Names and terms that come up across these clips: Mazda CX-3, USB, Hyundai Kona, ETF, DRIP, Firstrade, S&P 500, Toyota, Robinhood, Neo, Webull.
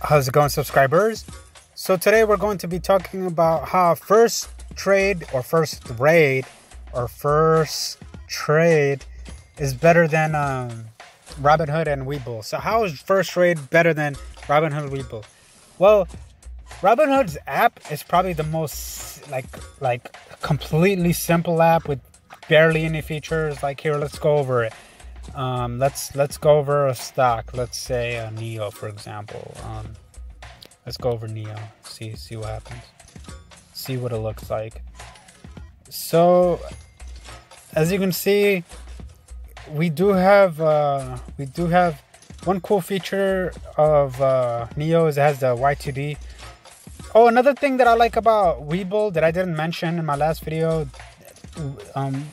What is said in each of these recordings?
How's it going, subscribers? So today we're going to be talking about how Firstrade is better than Robinhood and Webull. So how is Firstrade better than Robinhood and Webull? Well, Robinhood's app is probably the most like completely simple app with barely any features. Like here, let's go over it. Let's go over a stock. Let's say a Neo, for example. Let's go over Neo. See what happens. See what it looks like. So, as you can see, we do have one cool feature of Neo is it has the Y2D. Oh, another thing that I like about Webull that I didn't mention in my last video,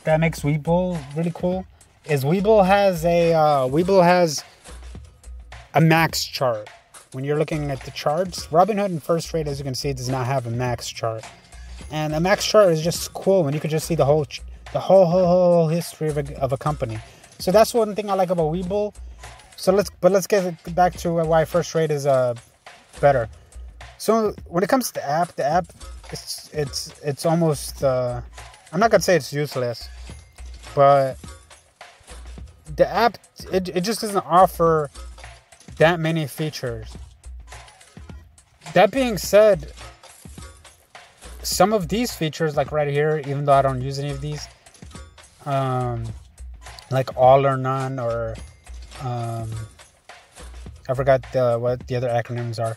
that makes Webull really cool, is Webull has a max chart. When you're looking at the charts, Robinhood and Firstrade, as you can see, does not have a max chart. And a max chart is just cool when you could just see the whole history of a company. So that's one thing I like about Webull. So let's get back to why Firstrade is better. So when it comes to the app, it's almost I'm not gonna say it's useless, but the app, it just doesn't offer that many features. That being said, some of these features, like right here, even though I don't use any of these, like all or none, or I forgot what the other acronyms are,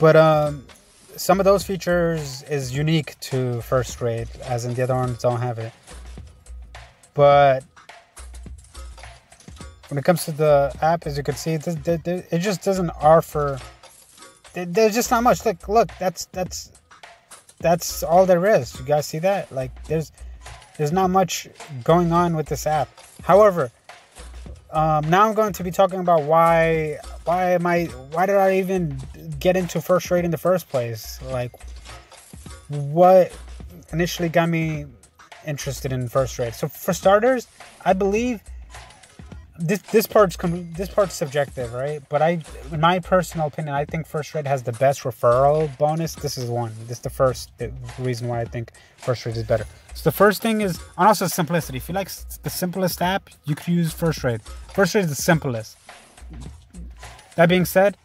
but some of those features is unique to Firstrade, as in the other ones don't have it. But when it comes to the app, as you can see, it just doesn't offer. There's just not much. Look, that's all there is. You guys see that? Like, there's not much going on with this app. However, now I'm going to be talking about why did I even get into Firstrade in the first place? Like, what initially got me interested in Firstrade? So for starters, I believe. This part's subjective, right? But in my personal opinion, I think Firstrade has the best referral bonus. This is one. This is the first reason why I think Firstrade is better. So the first thing is, and also simplicity. If you like the simplest app, you could use Firstrade. Firstrade is the simplest. That being said,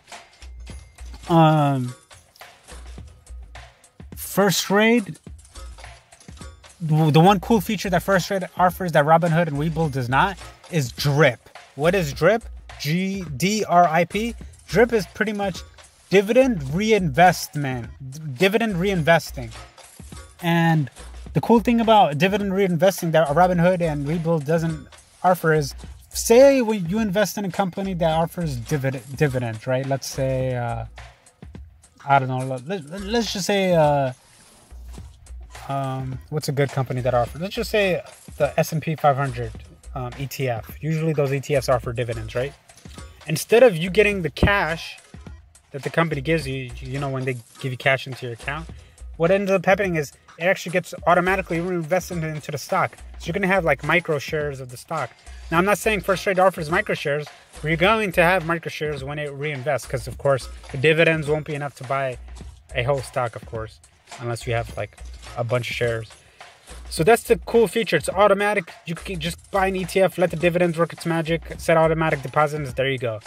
Firstrade. The one cool feature that Firstrade offers that Robinhood and Webull does not is DRIP. What is DRIP? DRIP. DRIP is pretty much dividend reinvesting. And the cool thing about dividend reinvesting that Robinhood and Webull doesn't offer is, say when you invest in a company that offers dividends, right? Let's say, I don't know, let's just say, what's a good company that offers? Let's just say the S&P 500 ETF. Usually those ETFs offer dividends, right? Instead of you getting the cash that the company gives you, you know, when they give you cash into your account, what ends up happening is it actually gets automatically reinvested into the stock. So you're going to have like micro shares of the stock. Now, I'm not saying Firstrade offers micro shares, but you're going to have micro shares when it reinvests because, of course, the dividends won't be enough to buy a whole stock, of course, unless you have like a bunch of shares. So that's the cool feature. It's automatic. You can just buy an ETF, let the dividends work its magic, set automatic deposits. There you go.